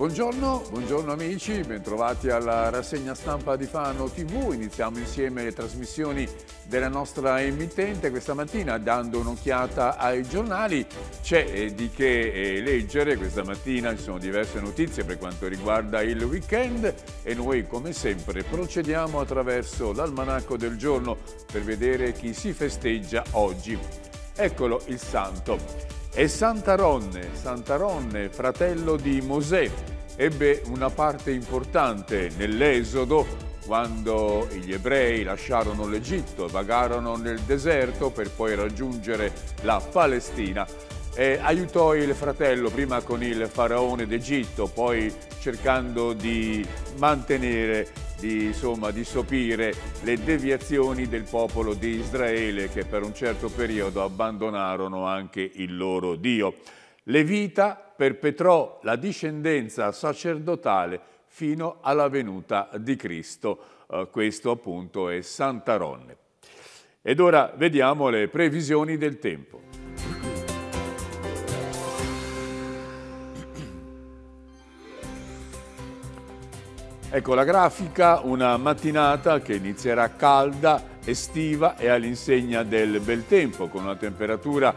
Buongiorno, buongiorno amici, bentrovati alla rassegna stampa di Fano TV. Iniziamo insieme le trasmissioni della nostra emittente questa mattina dando un'occhiata ai giornali. C'è di che leggere questa mattina, ci sono diverse notizie per quanto riguarda il weekend e noi come sempre procediamo attraverso l'almanacco del giorno per vedere chi si festeggia oggi. Eccolo il santo. È Santa Ronne, fratello di Mosè, ebbe una parte importante nell'Esodo quando gli ebrei lasciarono l'Egitto, vagarono nel deserto per poi raggiungere la Palestina. Aiutò il fratello prima con il faraone d'Egitto, poi cercando di mantenere, di sopire le deviazioni del popolo di Israele, che per un certo periodo abbandonarono anche il loro Dio. Levita perpetrò la discendenza sacerdotale fino alla venuta di Cristo. Questo appunto è Santa Ronne. Ed ora vediamo le previsioni del tempo. Ecco la grafica, una mattinata che inizierà calda, estiva e all'insegna del bel tempo, con una temperatura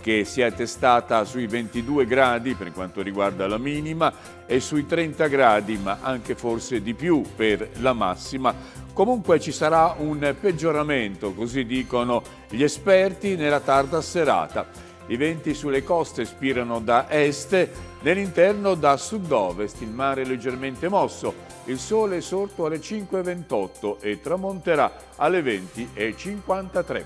che si è testata sui 22 gradi per quanto riguarda la minima e sui 30 gradi, ma anche forse di più per la massima. Comunque ci sarà un peggioramento, così dicono gli esperti, nella tarda serata. I venti sulle coste spirano da est, nell'interno da sud-ovest, il mare leggermente mosso. Il sole è sorto alle 5:28 e tramonterà alle 20:53.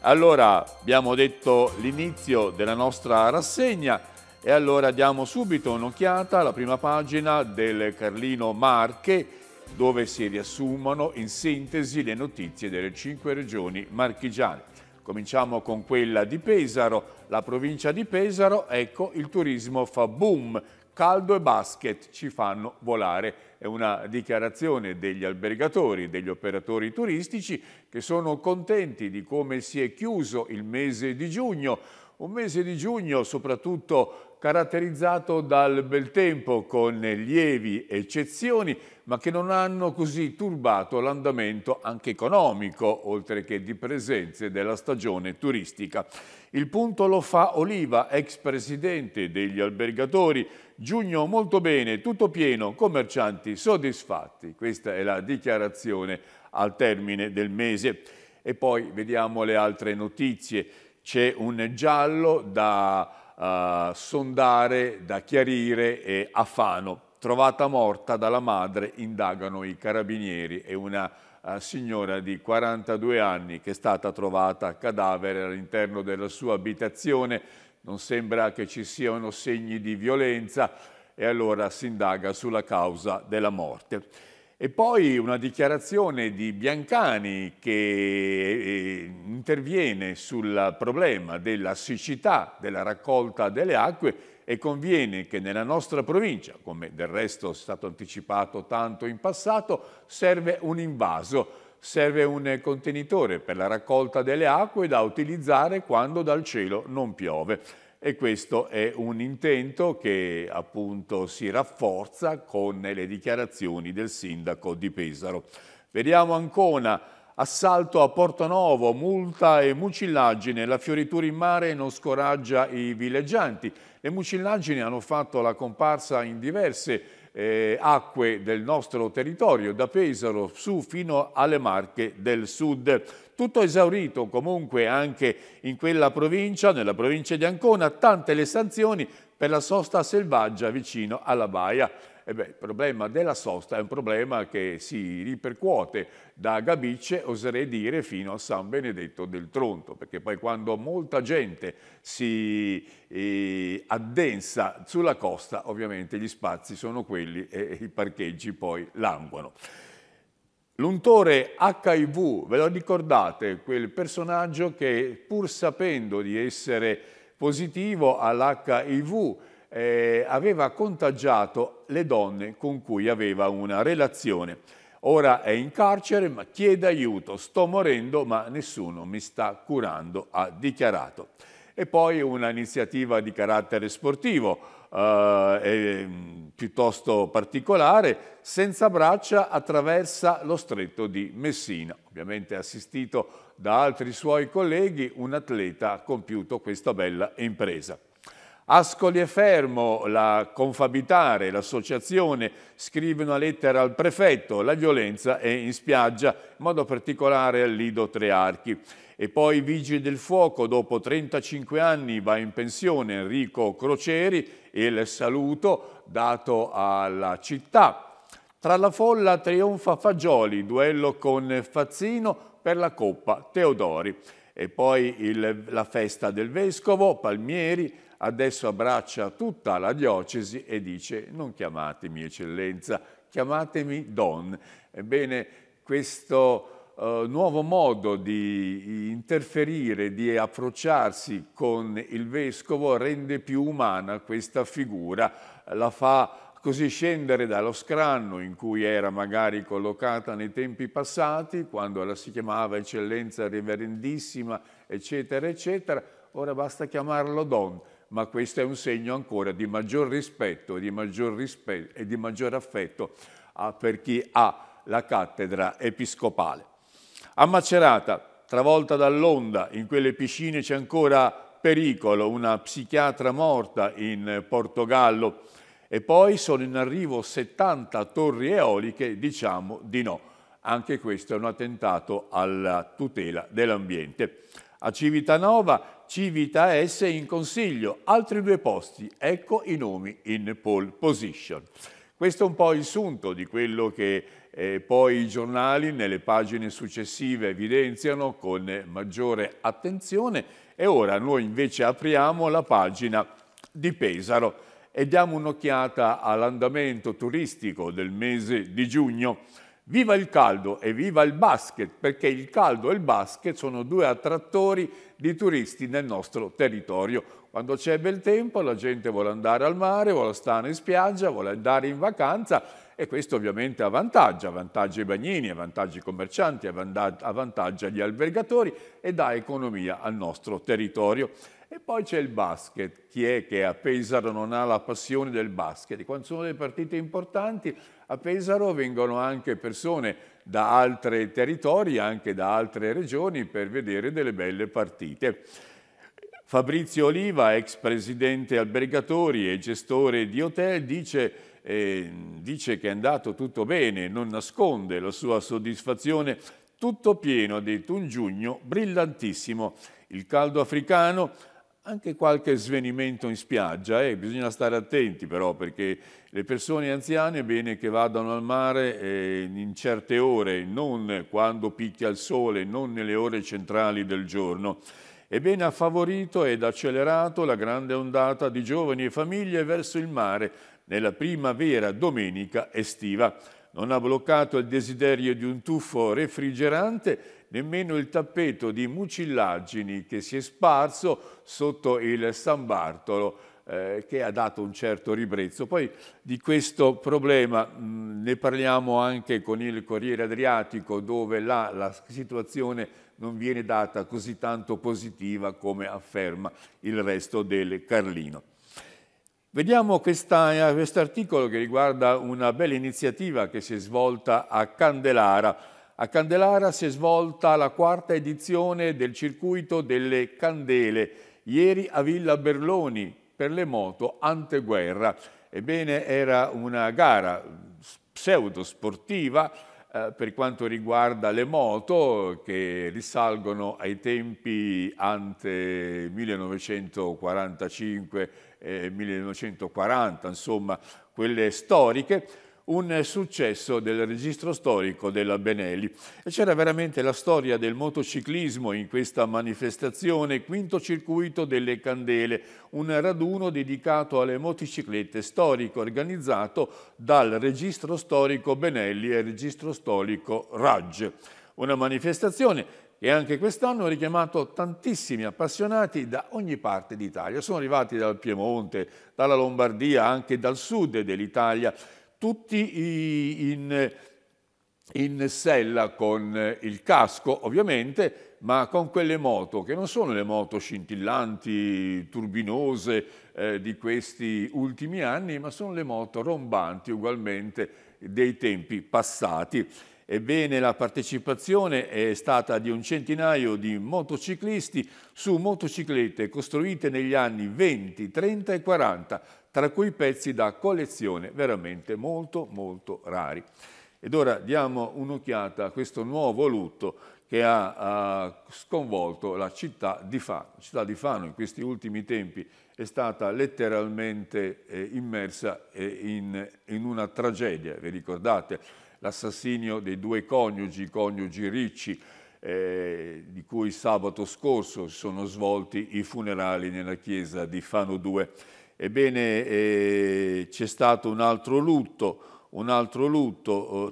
Allora abbiamo detto l'inizio della nostra rassegna e allora diamo subito un'occhiata alla prima pagina del Carlino Marche, dove si riassumono in sintesi le notizie delle 5 regioni marchigiane. Cominciamo con quella di Pesaro. La provincia di Pesaro, ecco, il turismo fa boom, caldo e basket ci fanno volare. È una dichiarazione degli albergatori, degli operatori turistici che sono contenti di come si è chiuso il mese di giugno. Un mese di giugno soprattutto caratterizzato dal bel tempo con lievi eccezioni, ma che non hanno così turbato l'andamento anche economico, oltre che di presenze della stagione turistica. Il punto lo fa Oliva, ex presidente degli albergatori. Giugno molto bene, tutto pieno, commercianti soddisfatti. Questa è la dichiarazione al termine del mese. E poi vediamo le altre notizie. C'è un giallo da sondare, da chiarire a Fano. Trovata morta dalla madre, indagano i carabinieri. È una signora di 42 anni che è stata trovata cadavere all'interno della sua abitazione. Non sembra che ci siano segni di violenza e allora si indaga sulla causa della morte. E poi una dichiarazione di Biancani che interviene sul problema della siccità, della raccolta delle acque e conviene che nella nostra provincia, come del resto è stato anticipato tanto in passato, serve un invaso, serve un contenitore per la raccolta delle acque da utilizzare quando dal cielo non piove. E questo è un intento che appunto si rafforza con le dichiarazioni del sindaco di Pesaro. Vediamo Ancona, assalto a Porto Novo, multa e mucillaggine, la fioritura in mare non scoraggia i villeggianti. Le mucillaggini hanno fatto la comparsa in diverse acque del nostro territorio, da Pesaro su fino alle Marche del Sud. Tutto esaurito comunque anche in quella provincia, nella provincia di Ancona, tante le sanzioni per la sosta selvaggia vicino alla Baia. E beh, il problema della sosta è un problema che si ripercuote da Gabicce, oserei dire, fino a San Benedetto del Tronto, perché poi quando molta gente si addensa sulla costa, ovviamente gli spazi sono quelli e i parcheggi poi languono. L'untore HIV, ve lo ricordate, quel personaggio che pur sapendo di essere positivo all'HIV aveva contagiato le donne con cui aveva una relazione. Ora è in carcere ma chiede aiuto, sto morendo ma nessuno mi sta curando, ha dichiarato. E poi un'iniziativa di carattere sportivo. piuttosto particolare, senza braccia attraversa lo stretto di Messina. Ovviamente assistito da altri suoi colleghi, un atleta ha compiuto questa bella impresa. Ascoli e Fermo, la Confabitare, l'associazione, scrive una lettera al prefetto, la violenza è in spiaggia, in modo particolare al Lido Tre Archi. E poi Vigili del Fuoco, dopo 35 anni va in pensione Enrico Crocieri e il saluto dato alla città. Tra la folla trionfa Fagioli, duello con Fazzino per la Coppa Teodori. E poi la festa del Vescovo, Palmieri, adesso abbraccia tutta la diocesi e dice non chiamatemi eccellenza, chiamatemi Don. Ebbene, questo nuovo modo di interferire, di approcciarsi con il vescovo rende più umana questa figura, la fa così scendere dallo scranno in cui era magari collocata nei tempi passati, quando la si chiamava eccellenza reverendissima, eccetera, eccetera. Ora basta chiamarlo Don. Ma questo è un segno ancora di maggior rispetto e di maggior affetto per chi ha la cattedra episcopale. A Macerata, travolta dall'onda, in quelle piscine c'è ancora pericolo, una psichiatra morta in Portogallo. E poi sono in arrivo 70 torri eoliche, diciamo di no. Anche questo è un attentato alla tutela dell'ambiente. A Civitanova, Civita S in consiglio, altri due posti, ecco i nomi in pole position. Questo è un po' il sunto di quello che poi i giornali nelle pagine successive evidenziano con maggiore attenzione. E ora noi invece apriamo la pagina di Pesaro e diamo un'occhiata all'andamento turistico del mese di giugno. Viva il caldo e viva il basket, perché il caldo e il basket sono due attrattori di turisti nel nostro territorio. Quando c'è bel tempo la gente vuole andare al mare, vuole stare in spiaggia, vuole andare in vacanza e questo ovviamente avvantaggia i bagnini, avvantaggia i commercianti, avvantaggia gli albergatori e dà economia al nostro territorio. E poi c'è il basket. Chi è che a Pesaro non ha la passione del basket? Quando sono delle partite importanti a Pesaro vengono anche persone da altri territori, anche da altre regioni per vedere delle belle partite. Fabrizio Oliva, ex presidente albergatori e gestore di hotel, dice che è andato tutto bene, non nasconde la sua soddisfazione. Tutto pieno, ha detto, un giugno brillantissimo. Il caldo africano, anche qualche svenimento in spiaggia, bisogna stare attenti però perché le persone anziane è bene che vadano al mare in certe ore, non quando picchia il sole, non nelle ore centrali del giorno. Ebbene, ha favorito ed accelerato la grande ondata di giovani e famiglie verso il mare nella primavera domenica estiva. Non ha bloccato il desiderio di un tuffo refrigerante, nemmeno il tappeto di mucillaggini che si è sparso sotto il San Bartolo, che ha dato un certo ribrezzo. Poi di questo problema ne parliamo anche con il Corriere Adriatico, dove là la situazione non viene data così tanto positiva come afferma il resto del Carlino. Vediamo quest'articolo che riguarda una bella iniziativa che si è svolta a Candelara. A Candelara si è svolta la quarta edizione del circuito delle candele, ieri a Villa Berloni per le moto anteguerra. Ebbene, era una gara pseudo-sportiva per quanto riguarda le moto che risalgono ai tempi ante 1945 e 1940, insomma quelle storiche. Un successo del registro storico della Benelli. C'era veramente la storia del motociclismo in questa manifestazione, quinto circuito delle candele, un raduno dedicato alle motociclette storico organizzato dal registro storico Benelli e registro storico Raggi. Una manifestazione che anche quest'anno ha richiamato tantissimi appassionati da ogni parte d'Italia. Sono arrivati dal Piemonte, dalla Lombardia, anche dal sud dell'Italia, tutti in sella con il casco ovviamente, ma con quelle moto che non sono le moto scintillanti, turbinose di questi ultimi anni, ma sono le moto rombanti ugualmente dei tempi passati. Ebbene, la partecipazione è stata di 100 di motociclisti su motociclette costruite negli anni 20, 30 e 40, tra cui pezzi da collezione veramente molto molto rari. Ed ora diamo un'occhiata a questo nuovo lutto che ha sconvolto la città di Fano. La città di Fano in questi ultimi tempi è stata letteralmente immersa in una tragedia, vi ricordate? L'assassinio dei due coniugi, Ricci, di cui sabato scorso si sono svolti i funerali nella chiesa di Fano 2. Ebbene, c'è stato un altro lutto,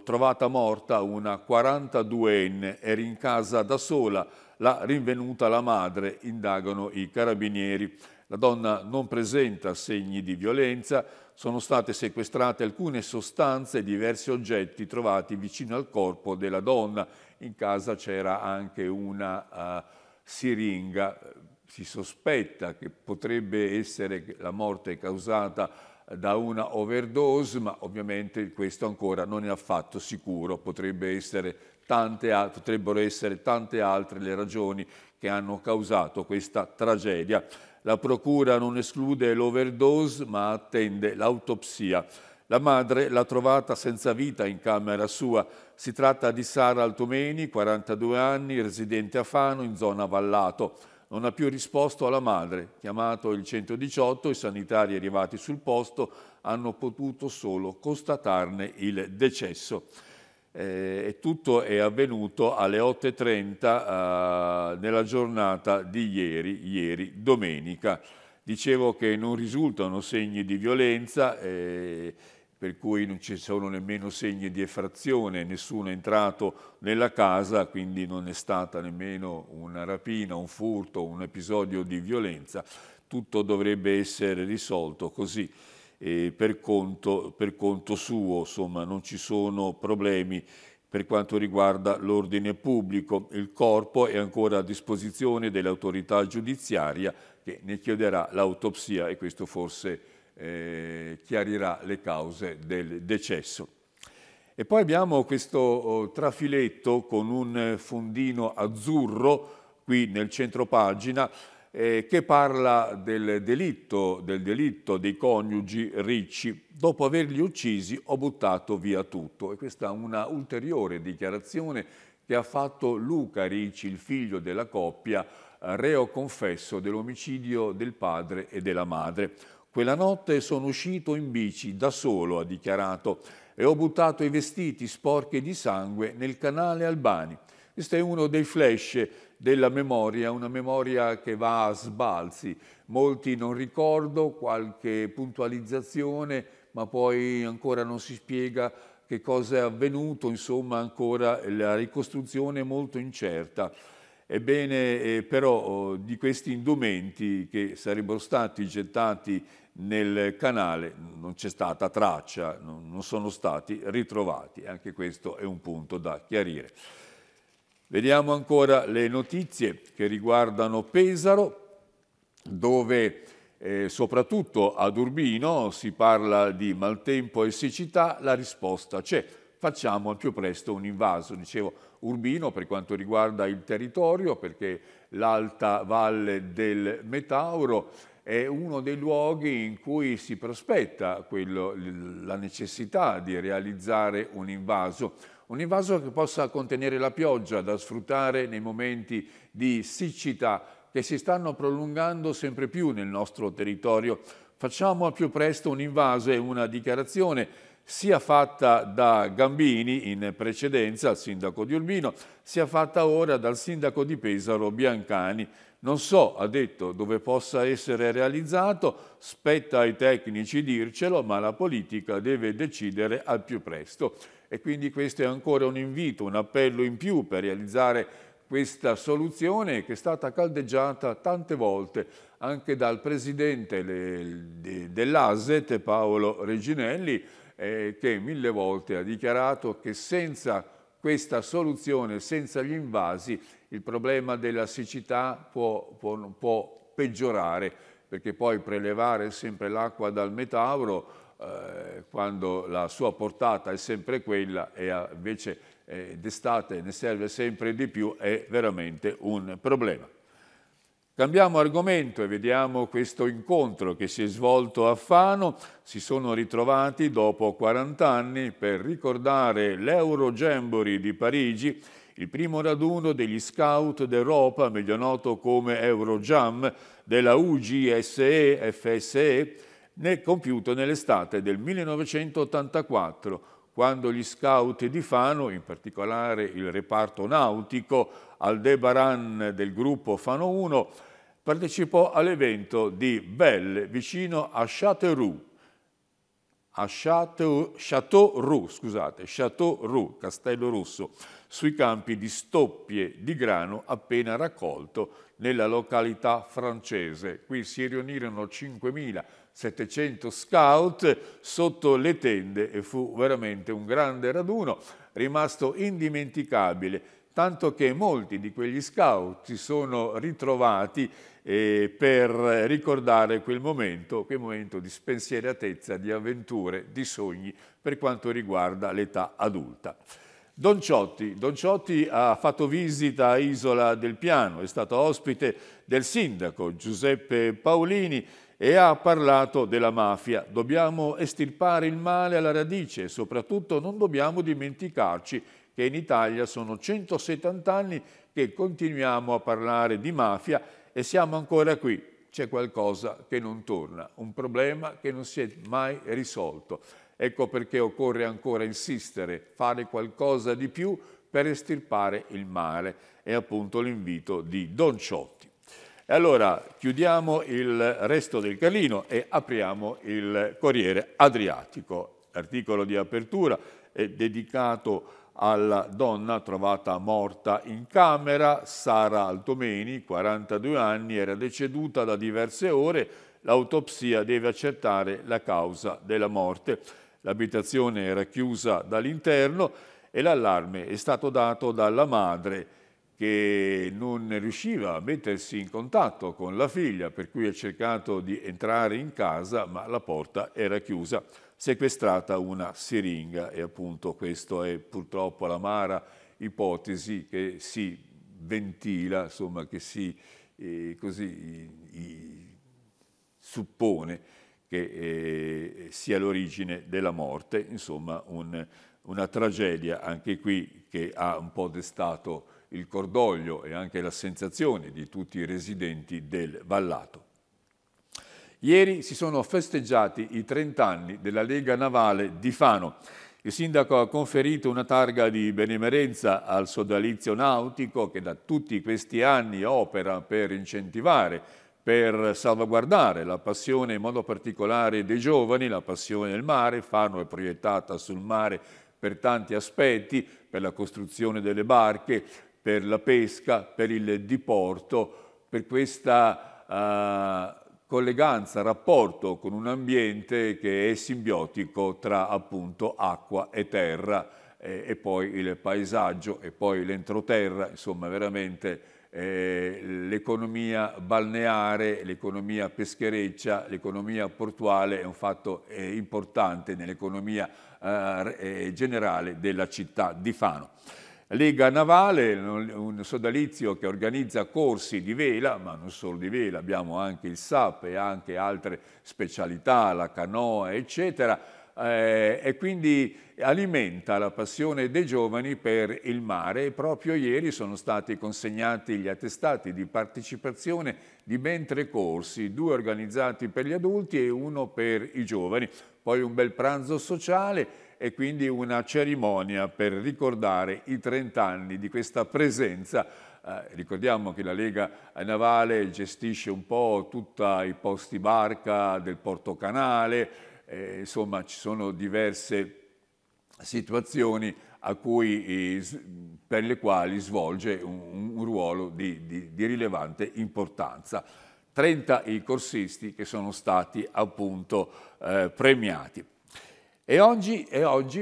trovata morta una 42enne, era in casa da sola, l'ha rinvenuta la madre, indagano i carabinieri. La donna non presenta segni di violenza, sono state sequestrate alcune sostanze e diversi oggetti trovati vicino al corpo della donna. In casa c'era anche una siringa, si sospetta che potrebbe essere la morte causata da una overdose, ma ovviamente questo ancora non è affatto sicuro, potrebbero essere tante altre le ragioni che hanno causato questa tragedia. La procura non esclude l'overdose ma attende l'autopsia. La madre l'ha trovata senza vita in camera sua. Si tratta di Sara Altomeni, 42 anni, residente a Fano, in zona Vallato. Non ha più risposto alla madre. Chiamato il 118, i sanitari arrivati sul posto hanno potuto solo constatarne il decesso. E tutto è avvenuto alle 8:30 nella giornata di ieri domenica. Dicevo che non risultano segni di violenza, per cui non ci sono nemmeno segni di effrazione, nessuno è entrato nella casa, quindi non è stata nemmeno una rapina, un furto, un episodio di violenza. Tutto dovrebbe essere risolto così. Per conto suo, insomma, non ci sono problemi per quanto riguarda l'ordine pubblico. Il corpo è ancora a disposizione dell'autorità giudiziaria che ne chiederà l'autopsia e questo forse chiarirà le cause del decesso. E poi abbiamo questo trafiletto con un fondino azzurro qui nel centro pagina, che parla del delitto dei coniugi Ricci. Dopo averli uccisi ho buttato via tutto. E questa è una ulteriore dichiarazione che ha fatto Luca Ricci, il figlio della coppia, reo confesso dell'omicidio del padre e della madre. Quella notte sono uscito in bici da solo, ha dichiarato, e ho buttato i vestiti sporchi di sangue nel canale Albani. Questo è uno dei flash della memoria, una memoria che va a sbalzi. Molti non ricordo, qualche puntualizzazione, ma poi ancora non si spiega che cosa è avvenuto, insomma ancora la ricostruzione è molto incerta. Ebbene, però di questi indumenti che sarebbero stati gettati nel canale non c'è stata traccia, non sono stati ritrovati. Anche questo è un punto da chiarire. Vediamo ancora le notizie che riguardano Pesaro, dove soprattutto ad Urbino si parla di maltempo e siccità, la risposta c'è. Facciamo al più presto un invaso, dicevo Urbino per quanto riguarda il territorio, perché l'alta valle del Metauro è uno dei luoghi in cui si prospetta la necessità di realizzare un invaso. Un invaso che possa contenere la pioggia da sfruttare nei momenti di siccità che si stanno prolungando sempre più nel nostro territorio. Facciamo al più presto un invaso e una dichiarazione sia fatta da Gambini in precedenza al sindaco di Urbino, sia fatta ora dal sindaco di Pesaro Biancani. Non so, ha detto, dove possa essere realizzato, spetta ai tecnici dircelo, ma la politica deve decidere al più presto. E quindi questo è ancora un invito, un appello in più per realizzare questa soluzione che è stata caldeggiata tante volte anche dal presidente dell'ASET, Paolo Reginelli, che mille volte ha dichiarato che senza questa soluzione senza gli invasi, il problema della siccità può peggiorare, perché poi prelevare sempre l'acqua dal Metauro, quando la sua portata è sempre quella e invece d'estate ne serve sempre di più, è veramente un problema. Cambiamo argomento e vediamo questo incontro che si è svolto a Fano. Si sono ritrovati dopo 40 anni per ricordare l'Euro Jamboree di Parigi, il primo raduno degli Scout d'Europa, meglio noto come Euro Jam, della UGSE-FSE, compiuto nell'estate del 1984, quando gli Scout di Fano, in particolare il reparto nautico, Aldebaran del gruppo Fano 1, partecipò all'evento di Belle, vicino a Chateauroux, Castello Rosso, sui campi di stoppie di grano appena raccolto nella località francese. Qui si riunirono 5.700 scout sotto le tende e fu veramente un grande raduno, rimasto indimenticabile, tanto che molti di quegli scout si sono ritrovati per ricordare quel momento di spensieratezza, di avventure, di sogni per quanto riguarda l'età adulta. Don Ciotti ha fatto visita a Isola del Piano, è stato ospite del sindaco Giuseppe Paolini e ha parlato della mafia. Dobbiamo estirpare il male alla radice e soprattutto non dobbiamo dimenticarci che in Italia sono 170 anni che continuiamo a parlare di mafia e siamo ancora qui. C'è qualcosa che non torna, un problema che non si è mai risolto. Ecco perché occorre ancora insistere, fare qualcosa di più per estirpare il male. È appunto l'invito di Don Ciotti. E allora chiudiamo il resto del Carlino e apriamo il Corriere Adriatico. L'articolo di apertura è dedicato alla donna trovata morta in camera. Sara Altomeni, 42 anni, era deceduta da diverse ore. L'autopsia deve accertare la causa della morte. L'abitazione era chiusa dall'interno e l'allarme è stato dato dalla madre, che non riusciva a mettersi in contatto con la figlia, per cui ha cercato di entrare in casa ma la porta era chiusa. Sequestrata una siringa, e appunto questa è purtroppo l'amara ipotesi che si ventila, insomma, che si suppone che sia l'origine della morte. Insomma, una tragedia anche qui che ha un po' destato il cordoglio e anche la sensazione di tutti i residenti del Vallato. Ieri si sono festeggiati i 30 anni della Lega Navale di Fano. Il sindaco ha conferito una targa di benemerenza al sodalizio nautico che da tutti questi anni opera per incentivare, per salvaguardare la passione in modo particolare dei giovani, la passione del mare. Fano è proiettata sul mare per tanti aspetti, per la costruzione delle barche, per la pesca, per il diporto, per questa colleganza, rapporto con un ambiente che è simbiotico tra appunto acqua e terra e poi il paesaggio e poi l'entroterra, insomma veramente l'economia balneare, l'economia peschereccia, l'economia portuale è un fatto importante nell'economia generale della città di Fano. Lega Navale, un sodalizio che organizza corsi di vela, ma non solo di vela, abbiamo anche il SAP e anche altre specialità, la canoa, eccetera, e quindi alimenta la passione dei giovani per il mare. E proprio ieri sono stati consegnati gli attestati di partecipazione di ben 3 corsi, 2 organizzati per gli adulti e 1 per i giovani, poi un bel pranzo sociale e quindi una cerimonia per ricordare i 30 anni di questa presenza. Ricordiamo che la Lega Navale gestisce un po' tutti i posti barca del Porto Canale, insomma ci sono diverse situazioni per le quali svolge un ruolo di rilevante importanza. 30 i corsisti che sono stati appunto premiati. E oggi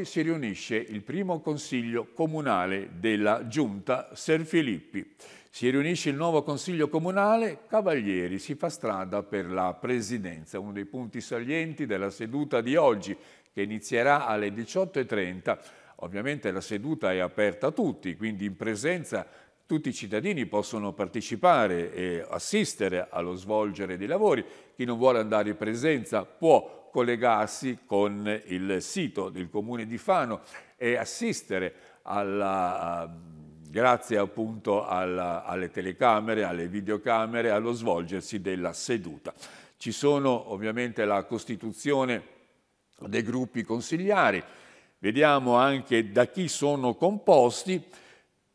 si riunisce il primo consiglio comunale della giunta Serfilippi. Si riunisce il nuovo Consiglio Comunale, Cavalieri si fa strada per la presidenza. Uno dei punti salienti della seduta di oggi, che inizierà alle 18:30. Ovviamente la seduta è aperta a tutti, quindi in presenza tutti i cittadini possono partecipare e assistere allo svolgere dei lavori. Chi non vuole andare in presenza può collegarsi con il sito del Comune di Fano e assistere alla... grazie appunto alle telecamere, alle videocamere, allo svolgersi della seduta. Ci sono ovviamente la costituzione dei gruppi consigliari, vediamo anche da chi sono composti.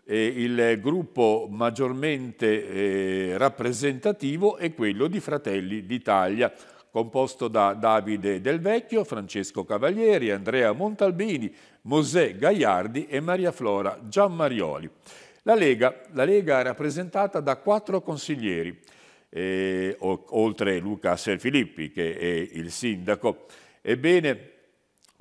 Il gruppo maggiormente rappresentativo è quello di Fratelli d'Italia, composto da Davide Del Vecchio, Francesco Cavalieri, Andrea Montalbini, Mosè Gaiardi e Maria Flora Giammarioli. La Lega è rappresentata da 4 consiglieri, oltre Luca Serfilippi che è il sindaco. Ebbene,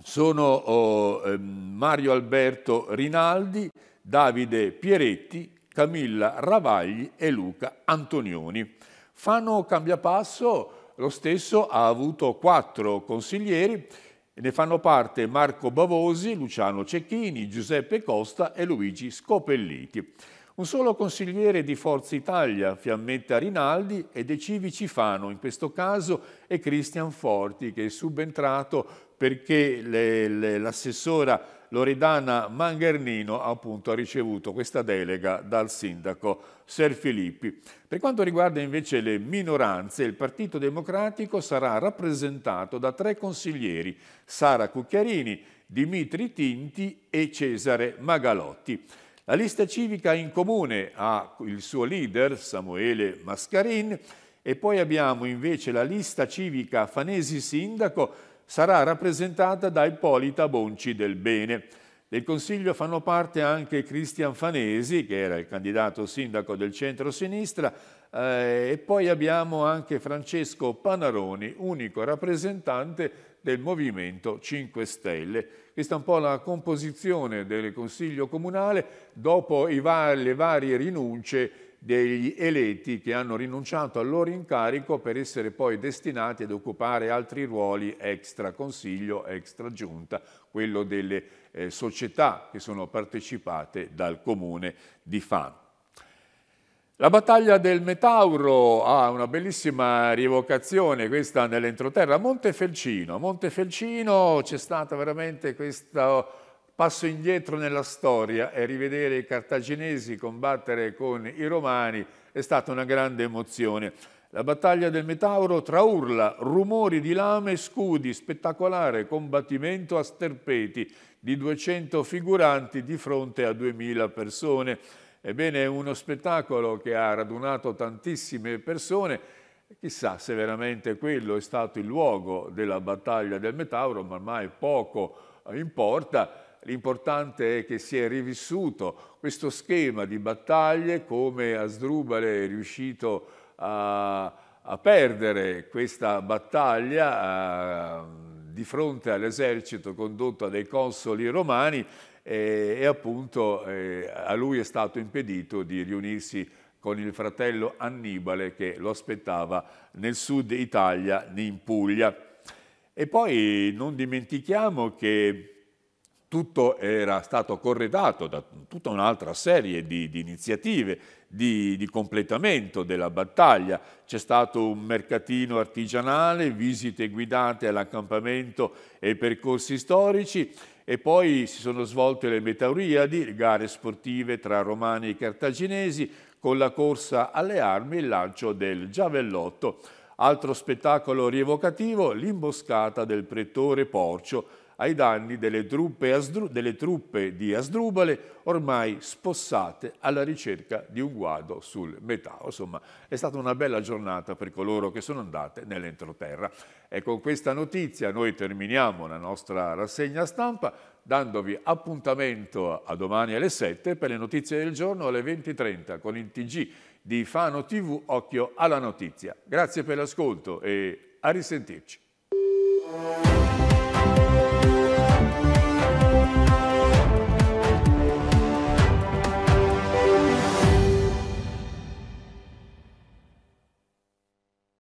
sono Mario Alberto Rinaldi, Davide Pieretti, Camilla Ravagli e Luca Antonioni. Fano cambia passo. Lo stesso ha avuto 4 consiglieri, ne fanno parte Marco Bavosi, Luciano Cecchini, Giuseppe Costa e Luigi Scopelliti. Un solo consigliere di Forza Italia, Fiammetta Rinaldi, e dei civici Fano, in questo caso è Cristian Forti, che è subentrato perché l'assessora Loredana Manghernino appunto ha ricevuto questa delega dal sindaco Serfilippi. Per quanto riguarda invece le minoranze, il Partito Democratico sarà rappresentato da 3 consiglieri, Sara Cucchiarini, Dimitri Tinti e Cesare Magalotti. La lista civica in comune ha il suo leader Samuele Mascarin e poi abbiamo invece la lista civica Fanesi Sindaco, sarà rappresentata da Ippolita Bonci del Bene. Del Consiglio fanno parte anche Cristian Fanesi, che era il candidato sindaco del centro-sinistra, e poi abbiamo anche Francesco Panaroni, unico rappresentante del Movimento 5 Stelle. Questa è un po' la composizione del Consiglio Comunale dopo le varie rinunce degli eletti che hanno rinunciato al loro incarico per essere poi destinati ad occupare altri ruoli extra consiglio, extra giunta, quello delle società che sono partecipate dal comune di Fano. La battaglia del Metauro ha una bellissima rievocazione, questa nell'entroterra, a Montefelcino. A Montefelcino c'è stata veramente questa... passo indietro nella storia e rivedere i cartaginesi combattere con i romani è stata una grande emozione. La battaglia del Metauro tra urla, rumori di lame e scudi, spettacolare combattimento a sterpeti di 200 figuranti di fronte a 2000 persone. Ebbene, è uno spettacolo che ha radunato tantissime persone. Chissà se veramente quello è stato il luogo della battaglia del Metauro, ma ormai poco importa. L'importante è che si è rivissuto questo schema di battaglie, come Asdrubale è riuscito a perdere questa battaglia di fronte all'esercito condotto dai consoli romani e appunto a lui è stato impedito di riunirsi con il fratello Annibale che lo aspettava nel sud Italia, in Puglia. E poi non dimentichiamo che tutto era stato corredato da tutta un'altra serie di iniziative di completamento della battaglia. C'è stato un mercatino artigianale, visite guidate all'accampamento e percorsi storici e poi si sono svolte le Metauriadi, gare sportive tra romani e cartaginesi con la corsa alle armi e il lancio del giavellotto. Altro spettacolo rievocativo, l'imboscata del pretore Porcio ai danni delle truppe di Asdrubale ormai spossate alla ricerca di un guado sul Metauro. Insomma, è stata una bella giornata per coloro che sono andate nell'entroterra. E con questa notizia noi terminiamo la nostra rassegna stampa dandovi appuntamento a domani alle 7 per le notizie del giorno alle 20:30 con il TG di Fano TV Occhio alla Notizia. Grazie per l'ascolto e a risentirci.